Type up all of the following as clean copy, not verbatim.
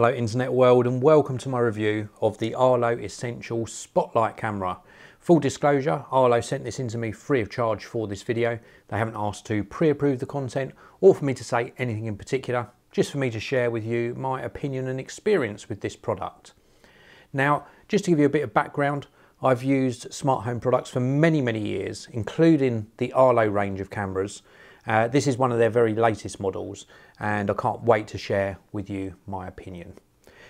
Hello internet world, and welcome to my review of the Arlo Essential Spotlight Camera. Full disclosure, Arlo sent this in to me free of charge for this video. They haven't asked to pre-approve the content or for me to say anything in particular, just for me to share with you my opinion and experience with this product. Now, just to give you a bit of background, I've used smart home products for many years, including the Arlo range of cameras. This is one of their very latest models, and I can't wait to share with you my opinion.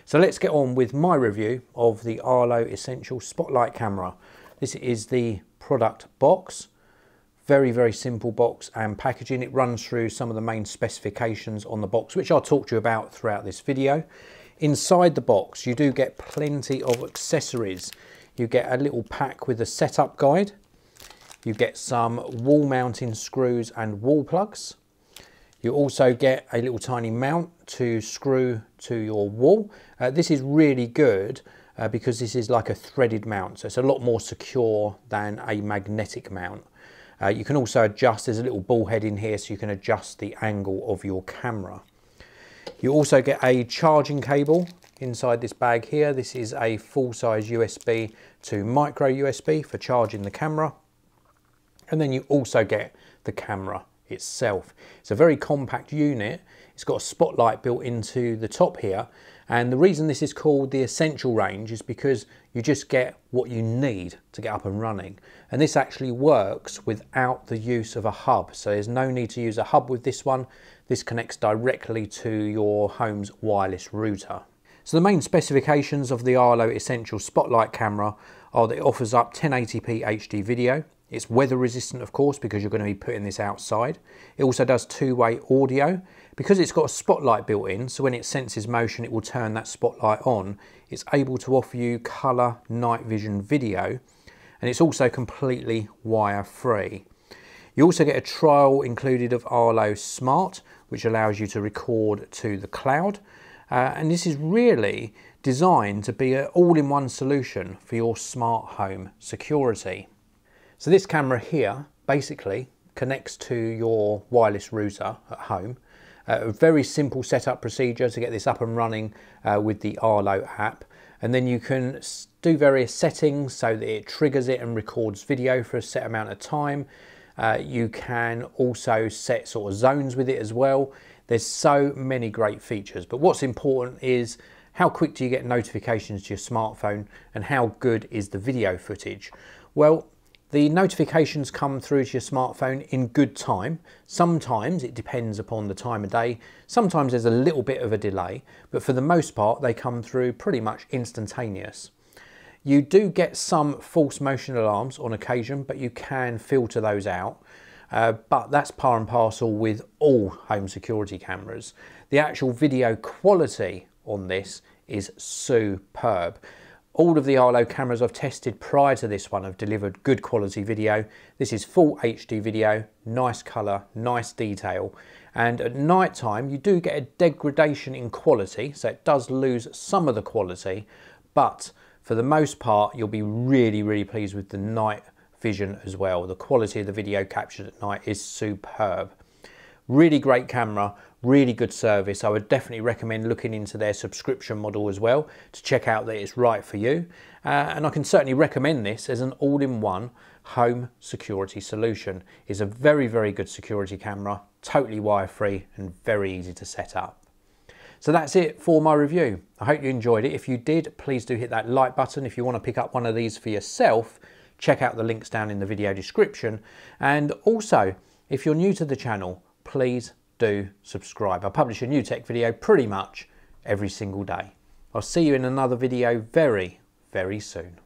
So let's get on with my review of the Arlo Essential Spotlight Camera. This is the product box. Very simple box and packaging. It runs through some of the main specifications on the box, which I'll talk to you about throughout this video. Inside the box, you do get plenty of accessories. You get a little pack with a setup guide. You get some wall mounting screws and wall plugs. You also get a little tiny mount to screw to your wall. This is really good because this is like a threaded mount, so it's a lot more secure than a magnetic mount. You can also adjust, there's a little ball head in here, so you can adjust the angle of your camera. You also get a charging cable inside this bag here. This is a full-size USB to micro USB for charging the camera. And then you also get the camera itself. It's a very compact unit. It's got a spotlight built into the top here. And the reason this is called the Essential range is because you just get what you need to get up and running. And this actually works without the use of a hub. So there's no need to use a hub with this one. This connects directly to your home's wireless router. So the main specifications of the Arlo Essential Spotlight Camera are that it offers up 1080p HD video. It's weather resistant, of course, because you're going to be putting this outside. It also does two-way audio. Because it's got a spotlight built in, so when it senses motion, it will turn that spotlight on. It's able to offer you color night vision video, and it's also completely wire-free. You also get a trial included of Arlo Smart, which allows you to record to the cloud. And this is really designed to be an all-in-one solution for your smart home security. So this camera here basically connects to your wireless router at home. A very simple setup procedure to get this up and running with the Arlo app. And then you can do various settings so that it triggers it and records video for a set amount of time. You can also set sort of zones with it as well. There's so many great features, but what's important is how quick do you get notifications to your smartphone and how good is the video footage? Well, the notifications come through to your smartphone in good time. Sometimes it depends upon the time of day. Sometimes there's a little bit of a delay, but for the most part, they come through pretty much instantaneous. You do get some false motion alarms on occasion, but you can filter those out. But that's par and parcel with all home security cameras. The actual video quality on this is superb. All of the Arlo cameras I've tested prior to this one have delivered good quality video. This is full HD video, nice colour, nice detail. And at night time, you do get a degradation in quality, so it does lose some of the quality, but for the most part, you'll be really pleased with the night vision as well. The quality of the video captured at night is superb. Really great camera, really good service. I would definitely recommend looking into their subscription model as well to check out that it's right for you. And I can certainly recommend this as an all-in-one home security solution. It's a very good security camera, totally wire-free and very easy to set up. So that's it for my review. I hope you enjoyed it. If you did, please do hit that like button. If you want to pick up one of these for yourself, check out the links down in the video description. And also, if you're new to the channel, please do subscribe. I publish a new tech video pretty much every single day. I'll see you in another video very soon.